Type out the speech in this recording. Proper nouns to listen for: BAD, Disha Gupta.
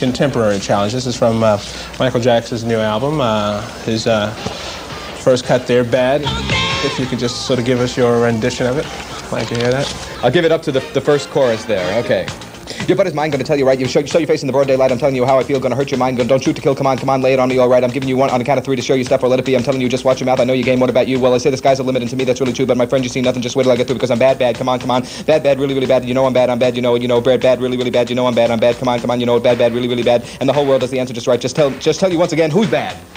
contemporary challenge. This is from Michael Jackson's new album, his first cut there, BAD. If you could just sort of give us your rendition of it. I'd like to hear that. I'll give it up to the first chorus there, okay. Your butt is mine, gonna tell you right. You show your face in the broad daylight. I'm telling you how I feel, gonna hurt your mind. Gonna don't shoot to kill, come on, come on, lay it on me, all right. I'm giving you one on a count of three to show you stuff, or let it be. I'm telling you, just watch your mouth. I know your game, what about you? Well, I say the sky's the limit, and to me that's really true. But my friend, you see nothing, just wait till I get through, because I'm bad, bad, come on, come on. Bad, bad, really, really bad, you know I'm bad, you know, bad, bad, really, really bad, you know I'm bad, come on, come on, you know, bad, bad, really, really bad. And the whole world does the answer just right. Just tell you once again who's bad.